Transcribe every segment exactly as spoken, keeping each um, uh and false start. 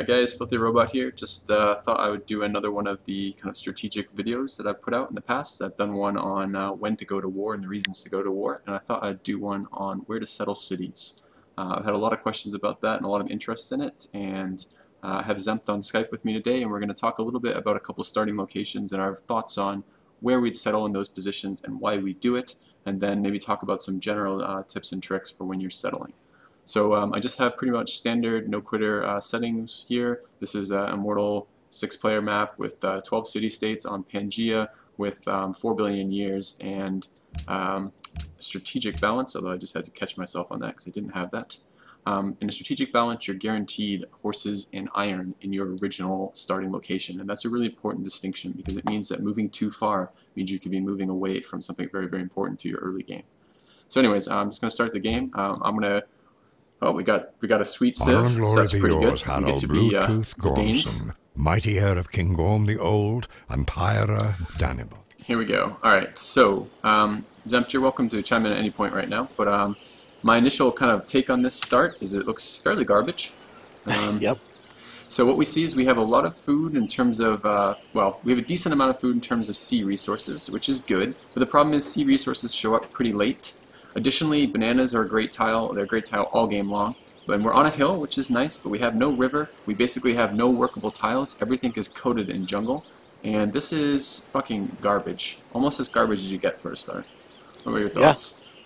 Alright guys, Filthy Robot here. Just uh, thought I would do another one of the kind of strategic videos that I've put out in the past. I've done one on uh, when to go to war and the reasons to go to war, and I thought I'd do one on where to settle cities. Uh, I've had a lot of questions about that and a lot of interest in it, and uh, I have Zempt on Skype with me today, and we're going to talk a little bit about a couple starting locations and our thoughts on where we'd settle in those positions and why we do it, and then maybe talk about some general uh, tips and tricks for when you're settling. So um, I just have pretty much standard no-quitter uh, settings here. This is an immortal six-player map with uh, twelve city-states on Pangea with um, four billion years and um, strategic balance, although I just had to catch myself on that because I didn't have that. Um, in a strategic balance, you're guaranteed horses and iron in your original starting location, and that's a really important distinction because it means that moving too far means you could be moving away from something very, very important to your early game. So anyways, I'm just going to start the game. Um, I'm going to Oh, we got we got a sweet Sith, so that's pretty yours, good. We get to be uh, the Danes. Mighty heir of King Gorm the Old and Tyra Danibal. Here we go. All right, so um, Zempt, you're welcome to chime in at any point right now. But um, my initial kind of take on this start is it looks fairly garbage. Um, yep. So what we see is we have a lot of food in terms of, uh, well, we have a decent amount of food in terms of sea resources, which is good. But the problem is sea resources show up pretty late. Additionally, bananas are a great tile. They're a great tile all game long. And we're on a hill, which is nice, but we have no river. We basically have no workable tiles. Everything is coated in jungle. And this is fucking garbage. Almost as garbage as you get for a start. What were your thoughts? Yeah.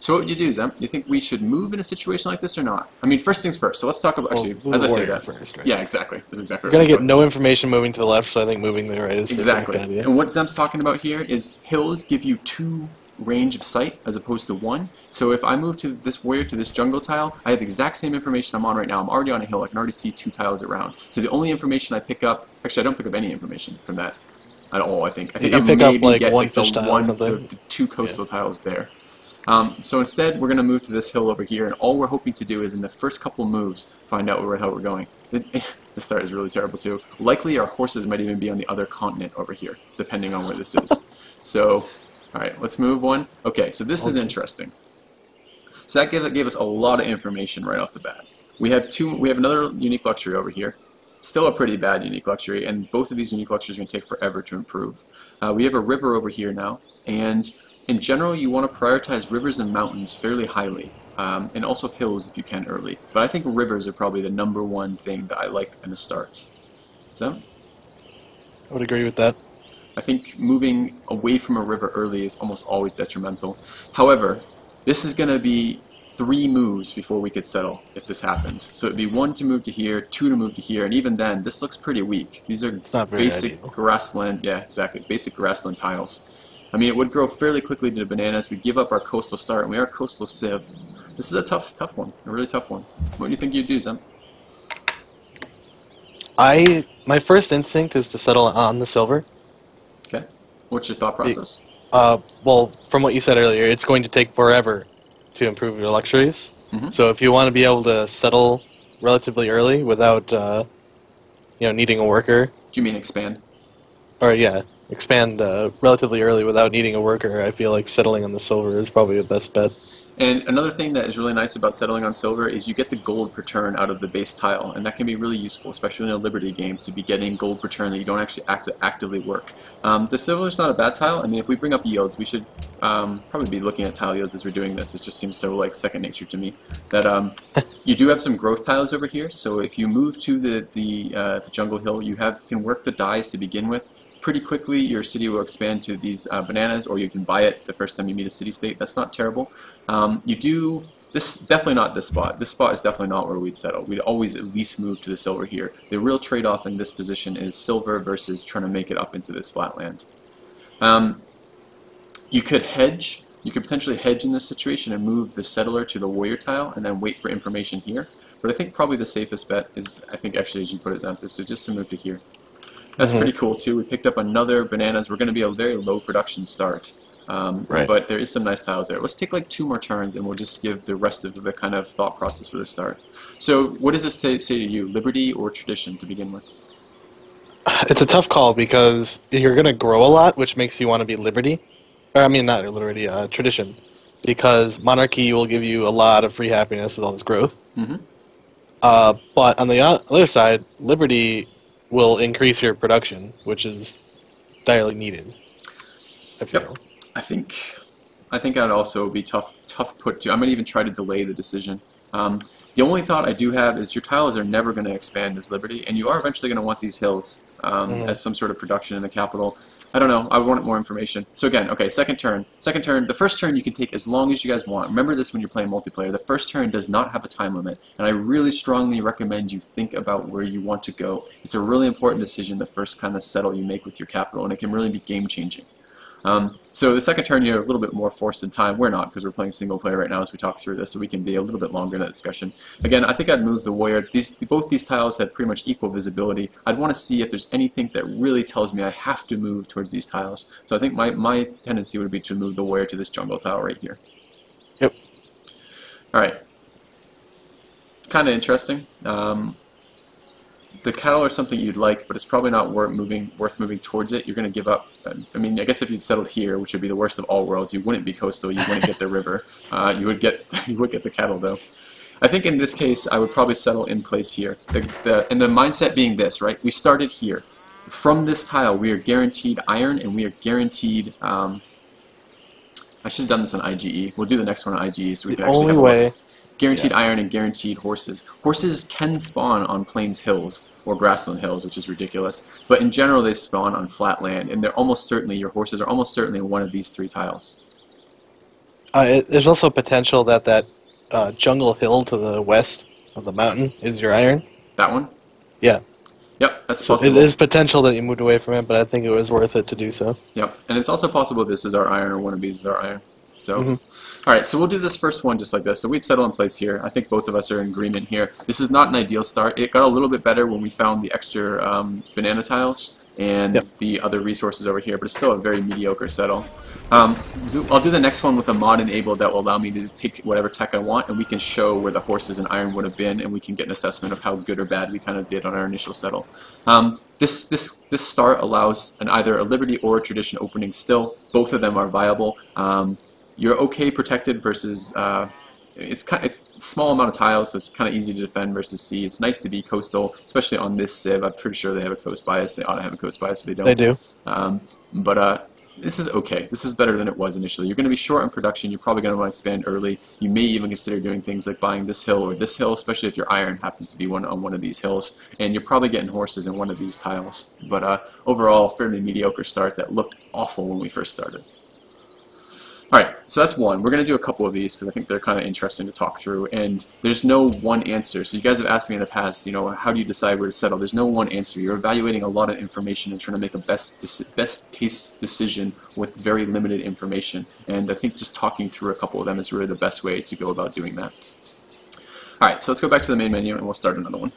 So what would you do, Zem? Do you think we should move in a situation like this or not? I mean, first things first. So let's talk about, actually, well, as I say that. First, right? Yeah, exactly. That's exactly You're going to get no information moving to the left, so I think moving to the right is exactly. Like that, yeah. And what Zem's talking about here is hills give you two range of sight as opposed to one. So if I move to this warrior to this jungle tile, I have the exact same information I'm on right now. I'm already on a hill. I can already see two tiles around. So the only information I pick up, actually I don't pick up any information from that at all. I think I think you I pick maybe up, like, get one like the tile one, the, the two coastal yeah. tiles there. Um, so instead, we're going to move to this hill over here, and all we're hoping to do is in the first couple moves find out where the hell we're going. The start is really terrible too. Likely our horses might even be on the other continent over here, depending on where this is. So. Alright, let's move one. Okay, so this okay. is interesting. So that gave, gave us a lot of information right off the bat. We have two. We have another unique luxury over here. Still a pretty bad unique luxury, and both of these unique luxuries are going to take forever to improve. Uh, we have a river over here now, and in general you want to prioritize rivers and mountains fairly highly, um, and also hills if you can early. But I think rivers are probably the number one thing that I like in the start. So? I would agree with that. I think moving away from a river early is almost always detrimental. However, this is going to be three moves before we could settle if this happened. So it would be one to move to here, two to move to here, and even then, this looks pretty weak. These are basic ideal. grassland, yeah, exactly, basic grassland tiles. I mean, it would grow fairly quickly to bananas. We give up our coastal start, and we are coastal civ. This is a tough, tough one, a really tough one. What do you think you'd do, Zem? I, my first instinct is to settle on the silver. Okay. What's your thought process? Uh, well, from what you said earlier, it's going to take forever to improve your luxuries. Mm-hmm. So if you want to be able to settle relatively early without, uh, you know, needing a worker. Do you mean expand? Or yeah, expand uh, relatively early without needing a worker. I feel like settling on the silver is probably the best bet. And another thing that is really nice about settling on silver is you get the gold per turn out of the base tile, and that can be really useful, especially in a Liberty game, to be getting gold per turn that you don't actually act actively work. Um, the silver is not a bad tile. I mean, if we bring up yields, we should um, probably be looking at tile yields as we're doing this. It just seems so like second nature to me. That um, you do have some growth tiles over here, so if you move to the the, uh, the jungle hill, you have you can work the dyes to begin with. Pretty quickly, your city will expand to these uh, bananas, or you can buy it the first time you meet a city-state. That's not terrible. Um, you do this definitely not this spot. This spot is definitely not where we'd settle. We'd always at least move to the silver here. The real trade-off in this position is silver versus trying to make it up into this flatland. Um, you could hedge. You could potentially hedge in this situation and move the settler to the warrior tile, and then wait for information here. But I think probably the safest bet is, I think actually as you put it, Zempt, so just to move to here. That's mm-hmm. pretty cool too. We picked up another bananas. We're going to be a very low production start, um, right. but there is some nice tiles there. Let's take like two more turns, and we'll just give the rest of the kind of thought process for the start. So, what does this say to you, liberty or tradition, to begin with? It's a tough call because you're going to grow a lot, which makes you want to be liberty, or I mean not liberty, uh, tradition, because monarchy will give you a lot of free happiness with all this growth. Mm-hmm. Uh, but on the other side, liberty will increase your production, which is direly needed. I feel. Yep. I think, I think that'd also be tough, tough put to. I might even try to delay the decision. Um, the only thought I do have is your tiles are never going to expand as liberty, and you are eventually going to want these hills um, mm-hmm. as some sort of production in the capital. I don't know. I wanted more information. So again, okay, second turn. Second turn, the first turn you can take as long as you guys want. Remember this when you're playing multiplayer. The first turn does not have a time limit, and I really strongly recommend you think about where you want to go. It's a really important decision, the first kind of settle you make with your capital, and it can really be game-changing. Um, so the second turn, you're a little bit more forced in time. We're not, because we're playing single player right now as we talk through this, so we can be a little bit longer in that discussion. Again, I think I'd move the warrior. These, both these tiles have pretty much equal visibility. I'd want to see if there's anything that really tells me I have to move towards these tiles. So I think my, my tendency would be to move the warrior to this jungle tile right here. Yep. All right. Kind of interesting. Um, The cattle are something you'd like, but it's probably not worth moving, worth moving towards it. You're going to give up. I mean, I guess if you'd settled here, which would be the worst of all worlds, you wouldn't be coastal. You wouldn't get the river. Uh, you would get, you would get the cattle, though. I think in this case, I would probably settle in place here. The, the, and the mindset being this, right? We started here. From this tile, we are guaranteed iron, and we are guaranteed. Um, I should have done this on I G E. We'll do the next one on I G E, so we can actually have a look. Guaranteed yeah. iron and guaranteed horses. Horses can spawn on plains hills or grassland hills, which is ridiculous. But in general, they spawn on flat land, and they're almost certainly, your horses are almost certainly one of these three tiles. Uh, it, there's also potential that that uh, jungle hill to the west of the mountain is your iron. That one? Yeah. Yep, that's so possible. It is potential that you moved away from it, but I think it was worth it to do so. Yep, and it's also possible this is our iron, or one of these is our iron. So. Mm-hmm. All right, so we'll do this first one just like this. So we'd settle in place here. I think both of us are in agreement here. This is not an ideal start. It got a little bit better when we found the extra um, banana tiles and yep. the other resources over here, but it's still a very mediocre settle. Um, I'll do the next one with a mod enabled that will allow me to take whatever tech I want, and we can show where the horses and iron would have been, and we can get an assessment of how good or bad we kind of did on our initial settle. Um, this, this, this start allows an either a liberty or a tradition opening still. Both of them are viable. Um, You're okay protected versus, uh, it's, kind of, it's a small amount of tiles, so it's kind of easy to defend versus sea. It's nice to be coastal, especially on this Civ. I'm pretty sure they have a coast bias. They ought to have a coast bias, so they don't. They do. Um, but uh, this is okay. This is better than it was initially. You're going to be short on production. You're probably going to want to expand early. You may even consider doing things like buying this hill or this hill, especially if your iron happens to be one on one of these hills. And you're probably getting horses in one of these tiles. But uh, overall, fairly mediocre start that looked awful when we first started. Alright, so that's one. We're going to do a couple of these because I think they're kind of interesting to talk through, and there's no one answer. So you guys have asked me in the past, you know, how do you decide where to settle? There's no one answer. You're evaluating a lot of information and trying to make a best, best case decision with very limited information, and I think just talking through a couple of them is really the best way to go about doing that. Alright, so let's go back to the main menu and we'll start another one.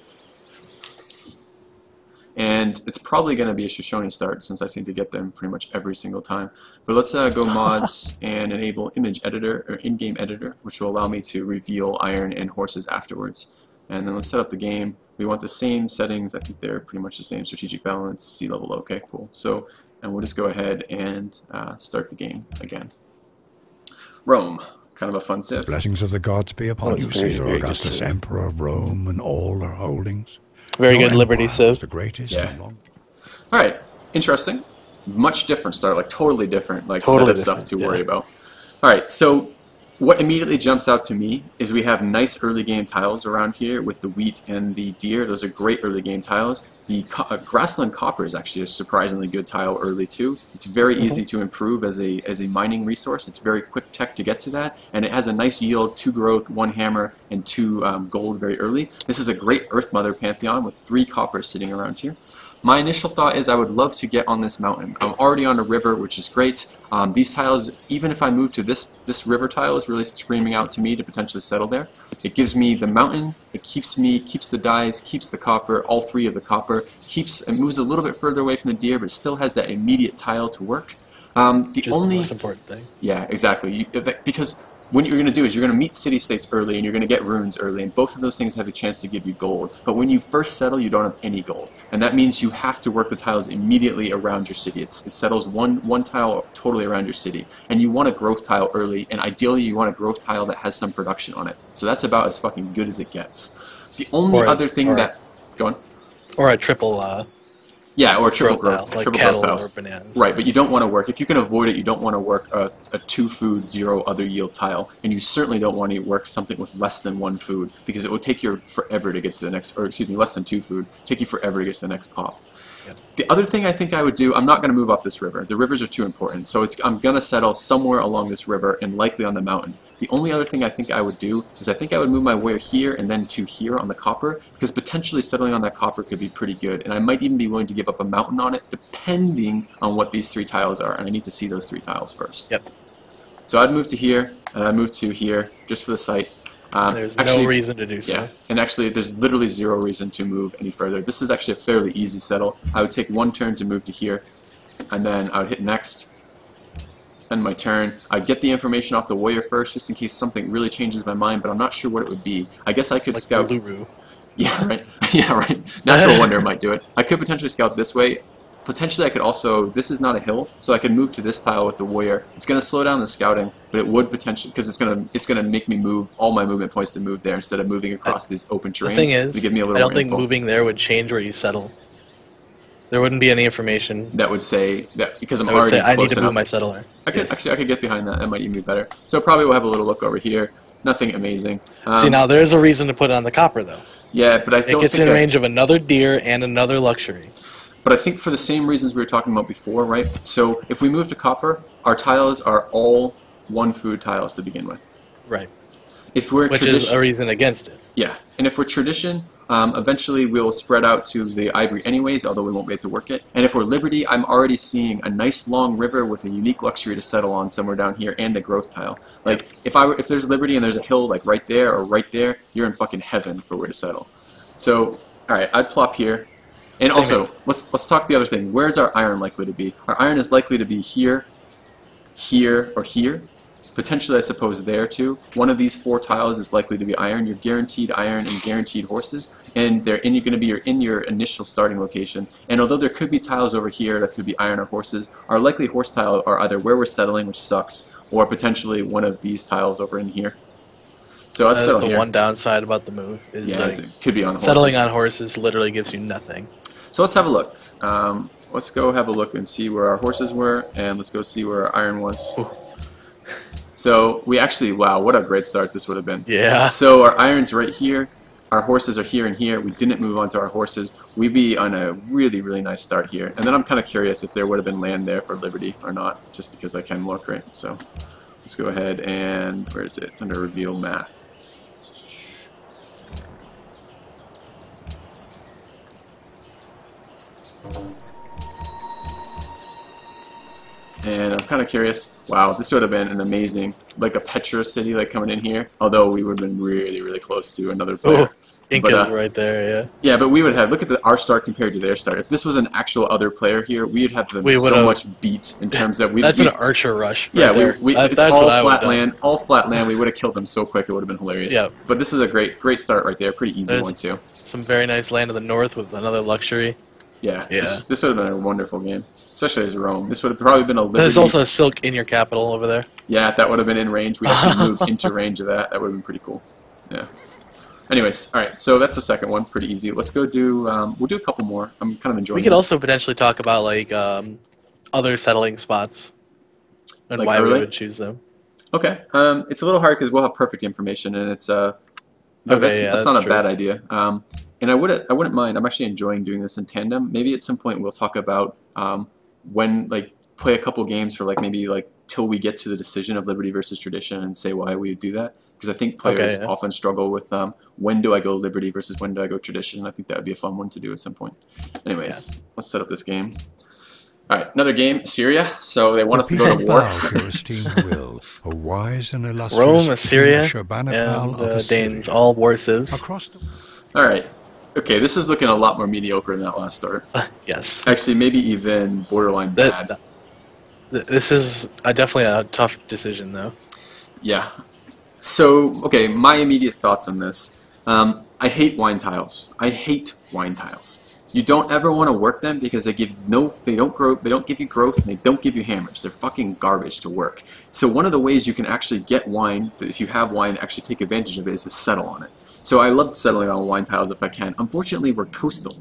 And it's probably going to be a Shoshone start since I seem to get them pretty much every single time. But let's uh, go mods and enable image editor or in-game editor, which will allow me to reveal iron and horses afterwards. And then let's set up the game. We want the same settings. I think they're pretty much the same. Strategic balance, sea level. Okay, cool. So, and we'll just go ahead and uh, start the game again. Rome. Kind of a fun Civ. Blessings of the gods be upon you, Caesar Augustus, Emperor of Rome, and all her holdings. Very no good liberty, Civ. The greatest. Yeah. Long... All right, interesting. Much different start, like totally different, like totally set of stuff to yeah. worry about. All right, so what immediately jumps out to me is we have nice early game tiles around here with the wheat and the deer. Those are great early game tiles. The co uh, grassland copper is actually a surprisingly good tile early too. It's very mm-hmm. easy to improve as a as a mining resource. It's very quick tech to get to that, and it has a nice yield, two growth, one hammer, and two um, gold very early. This is a great Earth Mother Pantheon with three copper sitting around here. My initial thought is I would love to get on this mountain. I'm already on a river, which is great. Um, these tiles, even if I move to this, this river tile is really screaming out to me to potentially settle there. It gives me the mountain, it keeps me, keeps the dyes, keeps the copper, all three of the copper, keeps, it moves a little bit further away from the deer, but it still has that immediate tile to work. Um, the Just only the most important thing. Yeah, exactly. You, because what you're going to do is you're going to meet city-states early and you're going to get runes early, and both of those things have a chance to give you gold. But when you first settle, you don't have any gold, and that means you have to work the tiles immediately around your city. It's, it settles one, one tile totally around your city, and you want a growth tile early, and ideally you want a growth tile that has some production on it. So that's about as fucking good as it gets. The only or other a, thing that... A, go on. Or a triple... Uh, yeah, or a triple growth, growth like triple cattle growth house. Or bananas. Right, but you don't want to work... If you can avoid it, you don't want to work a, a two-food, zero-other-yield tile. And you certainly don't want to work something with less than one food, because it will take you forever to get to the next... Or, excuse me, less than two food. Take you forever to get to the next pop. Yep. The other thing I think I would do... I'm not going to move off this river. The rivers are too important. So it's, I'm going to settle somewhere along this river and likely on the mountain. The only other thing I think I would do is I think I would move my warrior here and then to here on the copper, because potentially settling on that copper could be pretty good. And I might even be willing to give up a mountain on it, depending on what these three tiles are. And I need to see those three tiles first. Yep. So I'd move to here, and I'd move to here, just for the site. Uh, there's actually, no reason to do so. Yeah, and actually there's literally zero reason to move any further. This is actually a fairly easy settle. I would take one turn to move to here, and then I would hit next, and my turn. I'd get the information off the warrior first, just in case something really changes my mind, but I'm not sure what it would be. I guess I could like scout... Uluru. Yeah, right. Yeah, right. Natural Wonder might do it. I could potentially scout this way. Potentially I could also, this is not a hill, so I could move to this tile with the warrior. It's going to slow down the scouting, but it would potentially, because it's going to it's going to make me move all my movement points to move there instead of moving across I, this open terrain. The thing is, give me a little I don't think info. Moving there would change where you settle. There wouldn't be any information. That would say, that because I'm already say, close I need to enough. Move my settler. I could, yes. Actually, I could get behind that. That might even be better. So probably we'll have a little look over here. Nothing amazing. Um, See, now there's a reason to put it on the copper, though. Yeah, but I don't think It gets think in I, range of another deer and another luxury. But I think for the same reasons we were talking about before, right? So if we move to copper, our tiles are all one food tiles to begin with. Right. If we're Which is a reason against it. Yeah. And if we're tradition, um, eventually we'll spread out to the ivory anyways, although we won't be able to work it. And if we're liberty, I'm already seeing a nice long river with a unique luxury to settle on somewhere down here and a growth tile. Like, if I were, if there's liberty and there's a hill like right there or right there, you're in fucking heaven for where to settle. So, all right, I'd plop here. And Same also, here. let's let's talk the other thing. Where's our iron likely to be? Our iron is likely to be here, here, or here. Potentially, I suppose, there, too. One of these four tiles is likely to be iron. You're guaranteed iron and guaranteed horses, and they're in, you're going to be your, in your initial starting location. And although there could be tiles over here that could be iron or horses, our likely horse tile are either where we're settling, which sucks, or potentially one of these tiles over in here. So I'd settle here. That's the one downside about the move. Is yeah, like it could be on horses. Settling on horses literally gives you nothing. So let's have a look. Um, let's go have a look and see where our horses were, and let's go see where our iron was. Ooh. So we actually, wow, what a great start this would have been. Yeah. So our iron's right here. Our horses are here and here. We didn't move on to our horses. We'd be on a really, really nice start here. And then I'm kind of curious if there would have been land there for liberty or not, just because I can look, right? So let's go ahead and, where is it? It's under reveal map. And I'm kind of curious, wow, this would have been an amazing, like a Petra city like coming in here, although we would have been really, really close to another player. Inca's uh, right there, yeah. Yeah, but we would have, look at the, our start compared to their start. If this was an actual other player here, we'd have them we so much beat in terms of... We'd, that's we'd, an archer rush right Yeah, there. We, we, that, it's that's all flat land, all flat land. We would have killed them so quick, it would have been hilarious. Yeah. But this is a great, great start right there, pretty easy There's one too. Some very nice land to the north with another luxury. Yeah, yeah. This, this would have been a wonderful game. Especially as Rome. This would have probably been a liberty. There's also a silk in your capital over there. Yeah, that would have been in range. We actually moved into range of that. That would have been pretty cool. Yeah. Anyways, all right, so that's the second one. Pretty easy. Let's go do, um, we'll do a couple more. I'm kind of enjoying We could this. also potentially talk about, like, um, other settling spots and like why early? we would choose them. Okay. Um, it's a little hard because we'll have perfect information, and it's, uh, okay, that's, yeah, that's, that's not true. a bad idea. Um, and I wouldn't, I wouldn't mind. I'm actually enjoying doing this in tandem. Maybe at some point we'll talk about, um, when, like, play a couple games for, like, maybe, like, till we get to the decision of liberty versus tradition and say why we would do that. Because I think players okay, yeah. often struggle with um, when do I go liberty versus when do I go tradition. I think that would be a fun one to do at some point. Anyways, yeah. let's set up this game. All right, another game, Assyria. So they want us to go to war. will, a wise and Rome, Assyria, and the Danes, all war sieves. All right. Okay, this is looking a lot more mediocre than that last start. Uh, yes. Actually, maybe even borderline bad. That, that, this is uh, definitely a tough decision, though. Yeah. So, okay, my immediate thoughts on this. Um, I hate wine tiles. I hate wine tiles. You don't ever want to work them because they give no, they don't grow, they don't give you growth, and they don't give you hammers. They're fucking garbage to work. So one of the ways you can actually get wine, if you have wine, actually take advantage of it, is to settle on it. So I love settling on wine tiles if I can. Unfortunately, we're coastal,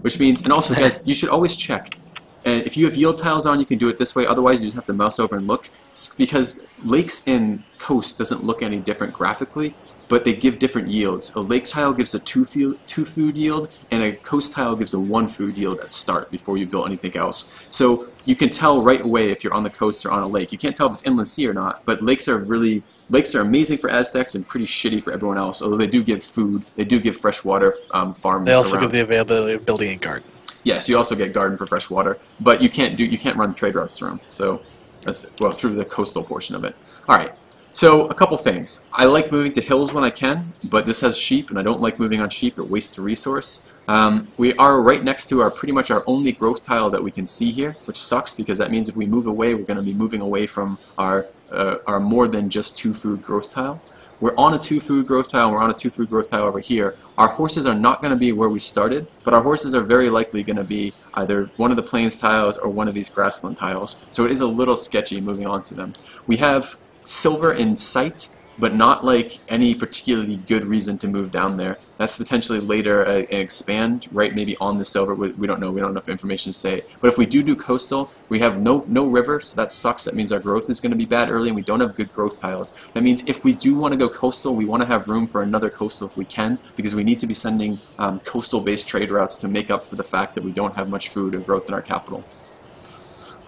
which means, and also guys, you should always check. And if you have yield tiles on, you can do it this way. Otherwise, you just have to mouse over and look. It's because lakes and coast doesn't look any different graphically, but they give different yields. A lake tile gives a two food, two food yield, and a coast tile gives a one food yield at start before you build anything else. So you can tell right away if you're on the coast or on a lake. You can't tell if it's inland sea or not, but lakes are really, lakes are amazing for Aztecs and pretty shitty for everyone else, although they do give food. They do give fresh water, um, farms. They also around. give the availability of building and garden. Yes, you also get garden for fresh water, but you can't do you can't run trade routes through them. So that's well through the coastal portion of it. All right. So a couple things. I like moving to hills when I can, but this has sheep, and I don't like moving on sheep. It wastes the resource. Um, we are right next to our pretty much our only growth tile that we can see here, which sucks because that means if we move away, we're going to be moving away from our uh, our more than just two food growth tile. We're on a two-food growth tile, and we're on a two-food growth tile over here. Our horses are not going to be where we started, but our horses are very likely going to be either one of the plains tiles or one of these grassland tiles, so it is a little sketchy moving on to them. We have silver in sight, but not like any particularly good reason to move down there. That's potentially later an expand, right, maybe on the silver. We don't know. We don't have enough information to say. But if we do do coastal, we have no no river, so that sucks. That means our growth is going to be bad early, and we don't have good growth tiles. That means if we do want to go coastal, we want to have room for another coastal if we can, because we need to be sending um, coastal-based trade routes to make up for the fact that we don't have much food or growth in our capital.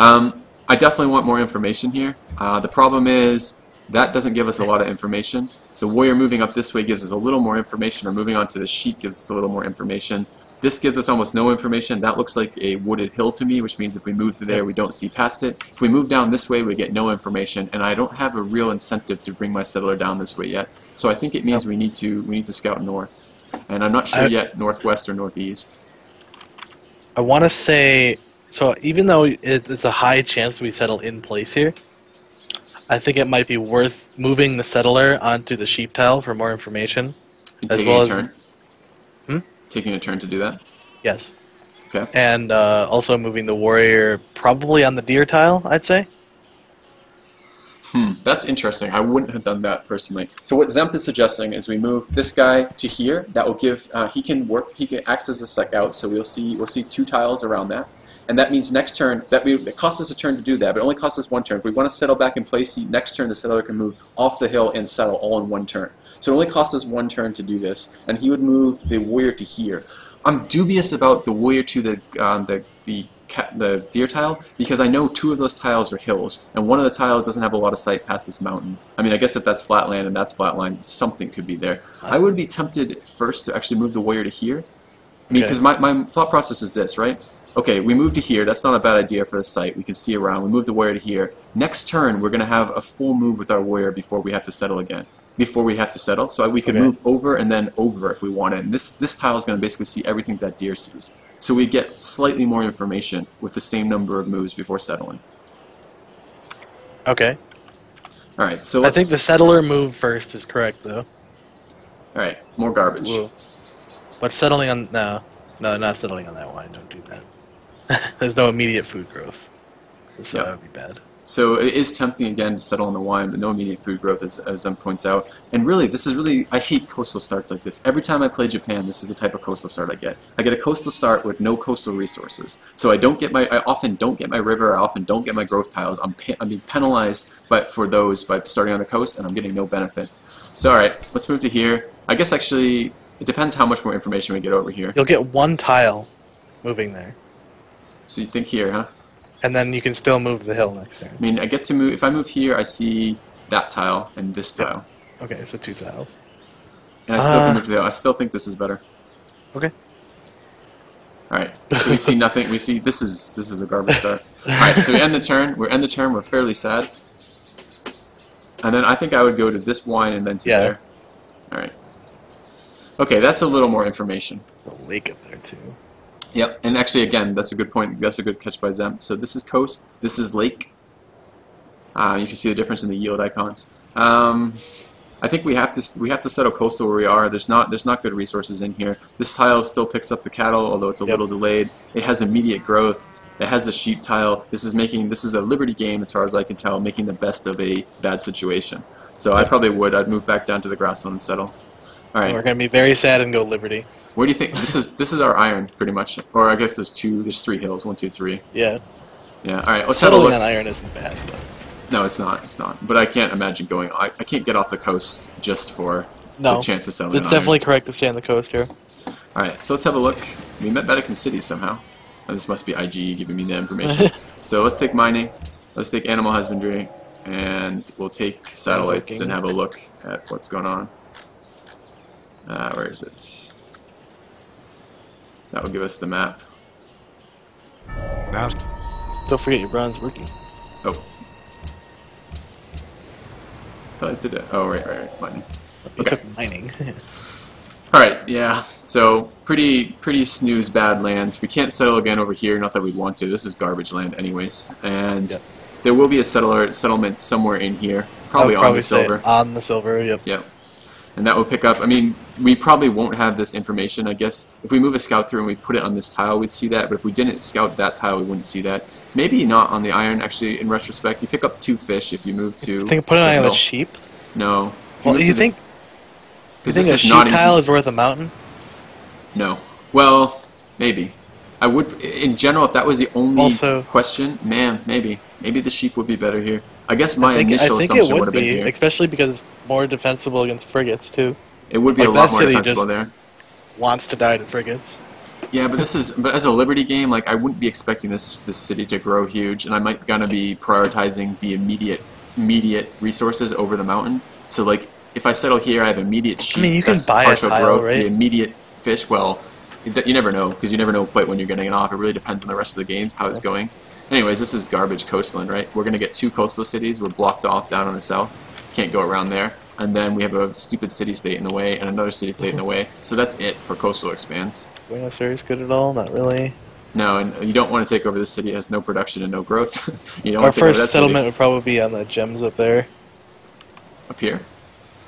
Um, I definitely want more information here. Uh, the problem is, that doesn't give us a lot of information. The warrior moving up this way gives us a little more information, or moving on to the sheep gives us a little more information. This gives us almost no information. That looks like a wooded hill to me, which means if we move through there, we don't see past it. If we move down this way, we get no information, and I don't have a real incentive to bring my settler down this way yet. So I think it means we need to we need to scout north, and I'm not sure I, yet northwest or northeast. I want to say, so even though it's a high chance we settle in place here, I think it might be worth moving the settler onto the sheep tile for more information. And as taking well a turn? As, hmm? Taking a turn to do that? Yes. Okay. And uh, also moving the warrior probably on the deer tile, I'd say. Hmm, that's interesting. I wouldn't have done that personally. So what Zempt is suggesting is we move this guy to here. That will give, uh, he can work, he can access a sec out, so we'll see, we'll see two tiles around that. And that means next turn, that we, it costs us a turn to do that, but it only costs us one turn. If we want to settle back in place, next turn the settler can move off the hill and settle all in one turn. So it only costs us one turn to do this, and he would move the warrior to here. I'm dubious about the warrior to the um, the, the, the deer tile, because I know two of those tiles are hills, and one of the tiles doesn't have a lot of sight past this mountain. I mean, I guess if that's flatland and that's flatline, something could be there. I would be tempted first to actually move the warrior to here. I mean, because my, my thought process is this, right? Okay, we move to here. That's not a bad idea for the site. We can see around. We move the warrior to here. Next turn, we're going to have a full move with our warrior before we have to settle again. Before we have to settle. So we can okay. move over and then over if we want it. And this, this tile is going to basically see everything that deer sees. So we get slightly more information with the same number of moves before settling. Okay. All right, so let's... I think the settler move first is correct, though. All right, more garbage. Whoa. But settling on... No, no, not settling on that one. Don't do that. There's no immediate food growth, so yep. that would be bad. So it is tempting, again, to settle on the wine, but no immediate food growth, as, as Zempt points out. And really, this is really, I hate coastal starts like this. Every time I play Japan, this is the type of coastal start I get. I get a coastal start with no coastal resources. So I don't get my, I often don't get my river, I often don't get my growth tiles. I'm, I'm being penalized by, for those by starting on the coast, and I'm getting no benefit. So all right, let's move to here. I guess actually, it depends how much more information we get over here. You'll get one tile moving there. So you think here, huh? And then you can still move the hill next turn. I mean, I get to move... If I move here, I see that tile and this tile. Okay, so two tiles. And I still uh, can move to the hill. I still think this is better. Okay. All right. So we see nothing. We see... This is this is a garbage start. All right, so we end the turn. We end the turn. We're fairly sad. And then I think I would go to this wine and then to yeah. there. All right. Okay, that's a little more information. There's a lake up there, too. Yep, and actually, again, that's a good point. That's a good catch by Zempt. So this is coast. This is lake. Uh, you can see the difference in the yield icons. Um, I think we have to we have to settle coastal where we are. There's not there's not good resources in here. This tile still picks up the cattle, although it's a yep. little delayed. It has immediate growth. It has a sheep tile. This is making this is a liberty game, as far as I can tell, making the best of a bad situation. So yep. I probably would. I'd move back down to the grassland and settle. All right. We're gonna be very sad and go Liberty. Where do you think this is? This is our iron, pretty much. Or I guess there's two, there's three hills. One, two, three. Yeah. Yeah. All right. Let's have a look. Settling on iron isn't bad. But... No, it's not. It's not. But I can't imagine going. I, I can't get off the coast just for no. the chance of settling. It's definitely iron. correct to stay on the coast here. All right. So let's have a look. We met Vatican City somehow. Now, this must be I G giving me the information. So let's take mining. Let's take animal husbandry. And we'll take satellites and have a look at what's going on. Uh, where is it? That will give us the map. Don't forget your bronze working. Oh. Thought I did it. Oh, right, right, right. Mining. Okay. Mining. Alright, yeah. So, pretty pretty snooze bad lands. We can't settle again over here. Not that we'd want to. This is garbage land anyways. And... Yep. There will be a settler settlement somewhere in here, probably, probably on the silver. On the silver, yep. Yep. And that will pick up. I mean, we probably won't have this information, I guess. If we move a scout through and we put it on this tile, we'd see that. But if we didn't scout that tile, we wouldn't see that. Maybe not on the iron. Actually, in retrospect, you pick up two fish if you move to. You think put it on the sheep? No. Well, do you think? Do you think a sheep tile is worth a mountain? No. Well, maybe. I would, in general, if that was the only also, question, man, maybe. Maybe the sheep would be better here. I guess my I think, initial I think assumption would, would have be, been here. Especially because it's more defensible against frigates, too. It would be like a lot more defensible there. Wants to die to frigates. Yeah, but this is, but as a Liberty game, like, I wouldn't be expecting this this city to grow huge, and I might gonna be prioritizing the immediate immediate resources over the mountain. So, like, if I settle here, I have immediate sheep. I mean, you can buy a tile, growth, right? The immediate fish, well... You never know, because you never know quite when you're getting it off. It really depends on the rest of the game, how it's going. Anyways, this is garbage coastland, right? We're going to get two coastal cities. We're blocked off down on the south. Can't go around there. And then we have a stupid city-state in the way and another city-state in the way. So that's it for coastal expanse. Buenos Aires good at all? Not really. No, and you don't want to take over this city. It has no production and no growth. you don't Our want to first take over that settlement city. Would probably be on the gems up there. Up here?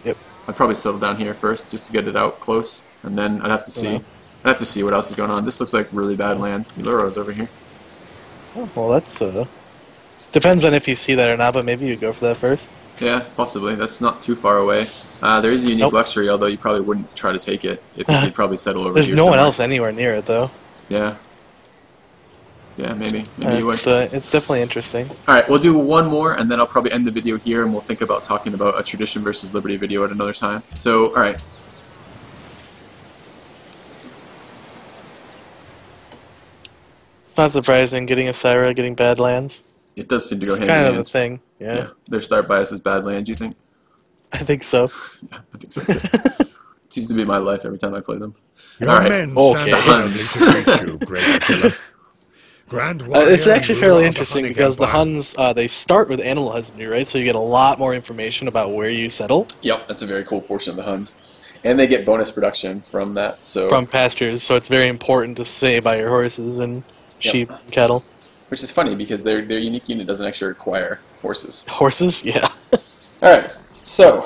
Yep. I'd probably settle down here first just to get it out close, and then I'd have to see... Yeah. I'd have to see what else is going on. This looks like really bad land. Luro's over here. Oh, well, that's, uh... Depends on if you see that or not, but maybe you go for that first. Yeah, possibly. That's not too far away. Uh, there is a unique nope. luxury, although you probably wouldn't try to take it. If You'd probably settle over There's here There's no somewhere. one else anywhere near it, though. Yeah. Yeah, maybe. Maybe you would. Uh, it's definitely interesting. Alright, we'll do one more, and then I'll probably end the video here, and we'll think about talking about a tradition versus liberty video at another time. So, alright. Not surprising, getting Assyria, getting Badlands. It does seem to go hand in hand. It's kind of a thing, yeah. yeah. Their start bias is Badlands, you think? I think so. yeah, I think so too. It seems to be my life every time I play them. Your All right. men okay. you, great Grand uh, it's actually fairly interesting because the Huns, uh, they start with animal husbandry, right? So you get a lot more information about where you settle. Yep, that's a very cool portion of the Huns. And they get bonus production from that. So From pastures, so it's very important to stay by your horses and... sheep, yep. cattle. Which is funny because their their unique unit doesn't actually require horses. Horses? Yeah. Alright, so,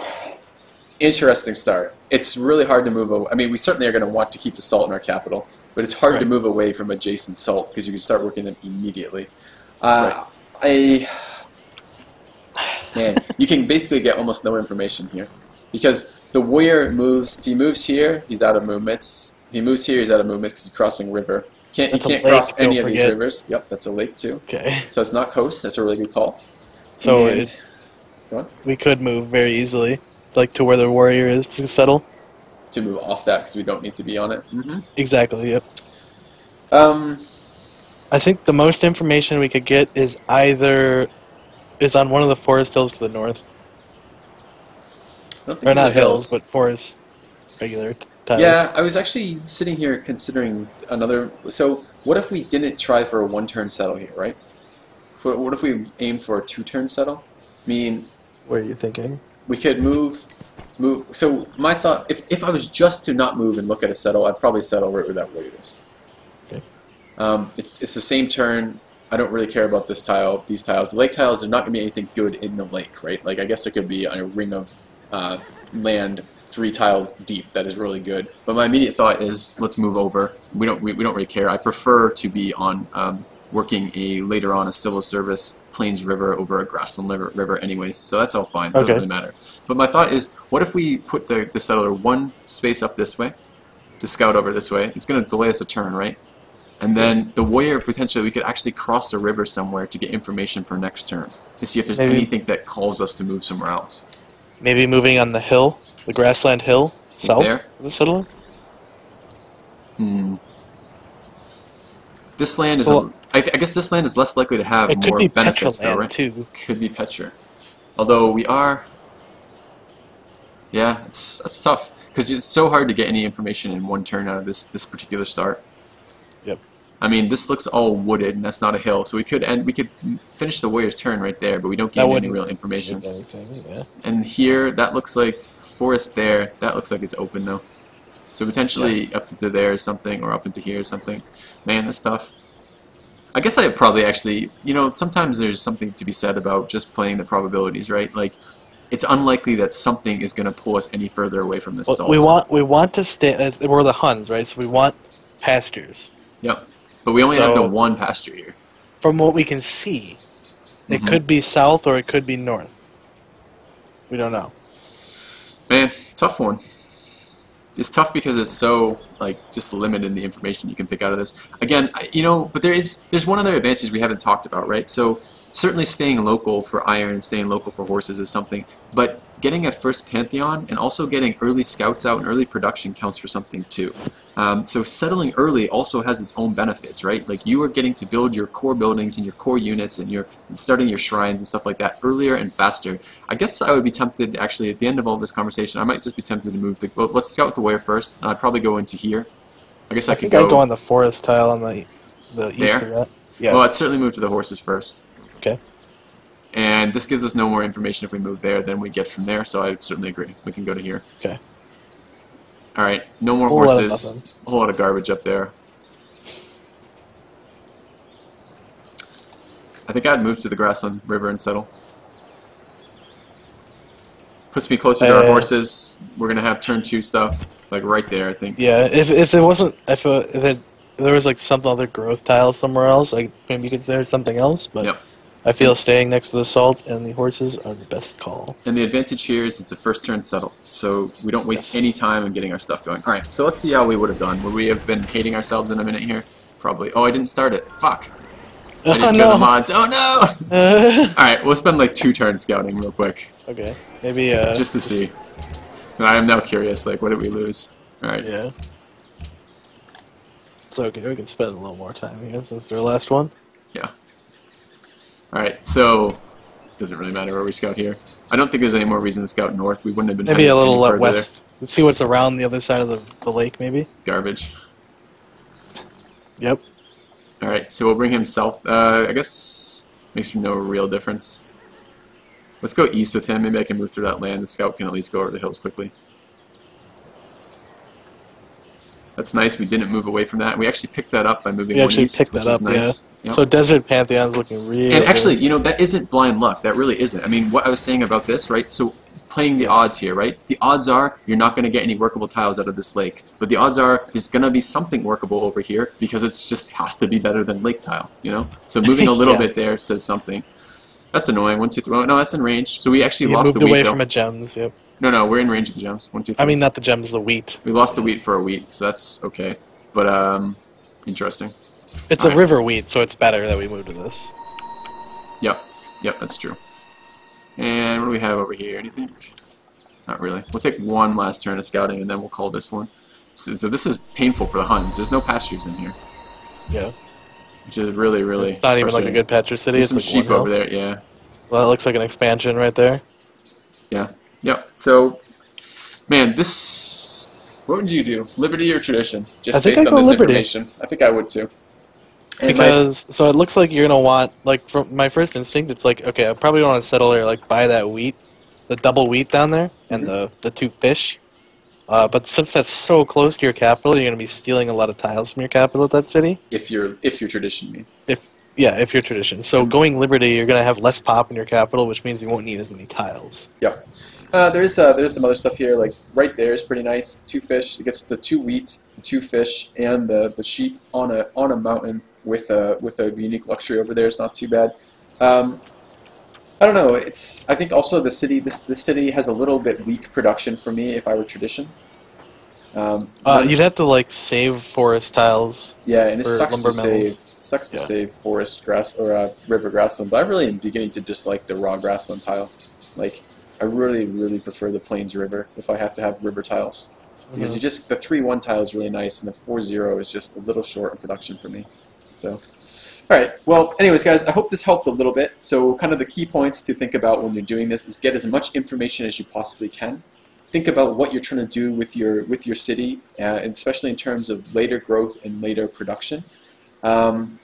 interesting start. It's really hard to move away. I mean, we certainly are going to want to keep the salt in our capital, but it's hard right. to move away from adjacent salt because you can start working them immediately. Uh, right. I, man, you can basically get almost no information here because the warrior moves. If he moves here, he's out of movements. If he moves here, he's out of movements because he's crossing river. Can't, you can't lake, cross any of forget. these rivers. Yep, that's a lake too. Okay. So it's not coast. That's a really good call. So and, it, go on. we could move very easily, like to where the warrior is to settle. To move off that because we don't need to be on it. Mm-hmm. Exactly. Yep. Um, I think the most information we could get is either is on one of the forest hills to the north. I don't think or not hills, hills, but forest regular. Times. Yeah, I was actually sitting here considering another... So, what if we didn't try for a one-turn settle here, right? What if we aimed for a two-turn settle? I mean... What are you thinking? We could move... move. So, my thought... If, if I was just to not move and look at a settle, I'd probably settle right where that warrior is. Okay. Um, it's, it's the same turn. I don't really care about this tile, these tiles. The lake tiles, there's not going to be anything good in the lake, right? Like, I guess there could be a ring of uh, land... three tiles deep, that is really good. But my immediate thought is, let's move over. We don't, we, we don't really care. I prefer to be on um, working a later on a civil service Plains River over a grassland river anyways, so that's all fine. It doesn't okay. really matter. But my thought is, what if we put the, the settler one space up this way, the scout over this way? It's going to delay us a turn, right? And then the warrior, potentially, we could actually cross a river somewhere to get information for next turn, to see if there's maybe, anything that calls us to move somewhere else. Maybe moving on the hill, the grassland hill, south there? of the settler? Hmm. This land is... Well, a, I, th I guess this land is less likely to have it more could be benefits, Petra though, right? Too. Could be Petra. Although we are... Yeah, it's that's tough. Because it's so hard to get any information in one turn out of this, this particular start. Yep. I mean, this looks all wooded, and that's not a hill. So we could end, we could finish the warrior's turn right there, but we don't get any real information. Yeah. And here, that looks like forest there. That looks like it's open, though. So potentially yeah. up into there or something, or up into here or something. Man, that's tough. I guess I probably actually, you know, sometimes there's something to be said about just playing the probabilities, right? Like, it's unlikely that something is going to pull us any further away from this well, salt. We want, we want to stay, we're the Huns, right? So we want pastures. Yep. But we only so, have the one pasture here. From what we can see, it mm-hmm. could be south or it could be north. We don't know. Man, tough one. It's tough because it's so, like, just limited in the information you can pick out of this. Again, I, you know, but there is, there's one other advantage we haven't talked about, right? So certainly staying local for iron, staying local for horses is something, but getting a first pantheon and also getting early scouts out and early production counts for something too. Um, so settling early also has its own benefits, right? Like you are getting to build your core buildings and your core units and you're starting your shrines and stuff like that earlier and faster. I guess I would be tempted, actually, at the end of all this conversation, I might just be tempted to move the... Well, let's scout the warrior first, and I'd probably go into here. I guess I, I could go... I think I'd go on the forest tile on the, the east there. of that. Yeah. Well, I'd certainly move to the horses first. Okay. And this gives us no more information if we move there than we get from there, so I would certainly agree. We can go to here. Okay. All right, no more horses. A whole lot of garbage up there. I think I'd move to the grassland river and settle. Puts me closer to uh, our horses. We're gonna have turn two stuff like right there, I think. Yeah, if if it wasn't, if, uh, if, it, if there was like some other growth tile somewhere else, like maybe consider something else. But yep. I feel staying next to the salt and the horses are the best call. And the advantage here is it's a first turn settle, so we don't waste yes. any time in getting our stuff going. All right, so let's see how we would have done. Would we have been hating ourselves in a minute here? Probably. Oh, I didn't start it. Fuck. I didn't oh, no. go the mods. Oh, no! Uh. All right, we'll spend like two turns scouting real quick. Okay, maybe... Uh, just to just... see. I am now curious, like, what did we lose? All right. Yeah. It's okay, we can spend a little more time here since their last one. Yeah. Alright, so it doesn't really matter where we scout here. I don't think there's any more reason to scout north. We wouldn't have been maybe a little up west. There. Let's see what's around the other side of the, the lake, maybe. Garbage. Yep. Alright, so we'll bring him south. Uh, I guess makes no real difference. Let's go east with him. Maybe I can move through that land. The scout can at least go over the hills quickly. That's nice. We didn't move away from that. We actually picked that up by moving we one east, picked which that is up, nice. Yeah. Yep. So Desert Pantheon's looking really... And actually, you know, that isn't blind luck. That really isn't. I mean, what I was saying about this, right? So playing the odds here, right? The odds are you're not going to get any workable tiles out of this lake. But the odds are there's going to be something workable over here because it's just has to be better than lake tile, you know? So moving a little yeah. bit there says something. That's annoying. One, two, three. No, that's in range. So we actually you lost the wheat, moved away though. from a gems, yep. No, no, we're in range of the gems. One, two, three. I mean, not the gems, the wheat. We lost the wheat for a wheat, so that's okay. But, um, interesting. It's All a right. river wheat, so it's better that we move to this. Yep. Yep, that's true. And what do we have over here? Anything? Not really. We'll take one last turn of scouting, and then we'll call this one. So, so this is painful for the Huns. There's no pastures in here. Yeah. Which is really, really It's not even like a good pasture city. There's it's some like sheep over there, yeah. Well, it looks like an expansion right there. Yeah. Yep. So, man, this... What would you do? Liberty or tradition? Just based on this liberty. information. I think I would, too. And because, my, so it looks like you're going to want, like, from my first instinct, it's like, okay, I probably want to settle or, like, buy that wheat, the double wheat down there, and mm-hmm. the, the two fish. Uh, but since that's so close to your capital, you're going to be stealing a lot of tiles from your capital at that city. If you're, if you're tradition, mean. If, yeah, if you're tradition. So mm-hmm. going liberty, you're going to have less pop in your capital, which means you won't need as many tiles. Yep. Uh, there's uh, there's some other stuff here. Like right there is pretty nice. Two fish. It gets the two wheat, the two fish, and the the sheep on a on a mountain with a with a unique luxury over there. It's not too bad. Um, I don't know. It's I think also the city. This the city has a little bit weak production for me if I were tradition. Um, uh, you'd have to like save forest tiles. Yeah, and it sucks to save. Sucks to yeah. save forest grass or uh, river grassland. But I really am beginning to dislike the raw grassland tile. Like I really, really prefer the plains river if I have to have river tiles, because mm-hmm. you just the three one tile is really nice, and the four zero is just a little short in production for me. So, all right. Well, anyways, guys, I hope this helped a little bit. So, kind of the key points to think about when you're doing this is get as much information as you possibly can. Think about what you're trying to do with your with your city, uh, and especially in terms of later growth and later production. Um,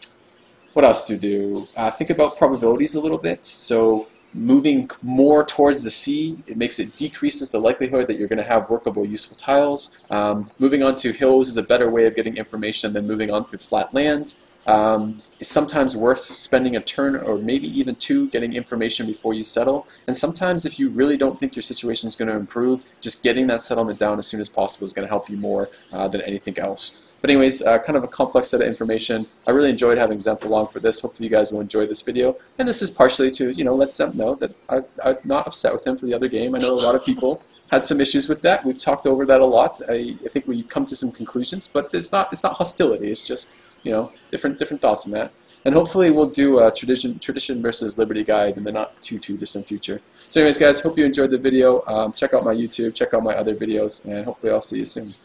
what else to do? Uh, think about probabilities a little bit. So moving more towards the sea, it makes it decreases the likelihood that you're going to have workable, useful tiles. Um, moving on to hills is a better way of getting information than moving on to flat lands. Um, it's sometimes worth spending a turn or maybe even two getting information before you settle. And sometimes if you really don't think your situation is going to improve, just getting that settlement down as soon as possible is going to help you more uh, than anything else. But anyways, uh, kind of a complex set of information. I really enjoyed having Zempt along for this. Hopefully you guys will enjoy this video. And this is partially to, you know, let Zempt know that I, I'm not upset with him for the other game. I know a lot of people had some issues with that. We've talked over that a lot. I, I think we come to some conclusions, but it's not, it's not hostility. It's just, you know, different different thoughts on that. And hopefully we'll do a tradition, tradition versus liberty guide in the not too too distant future. So anyways, guys, hope you enjoyed the video. Um, check out my YouTube, check out my other videos, and hopefully I'll see you soon.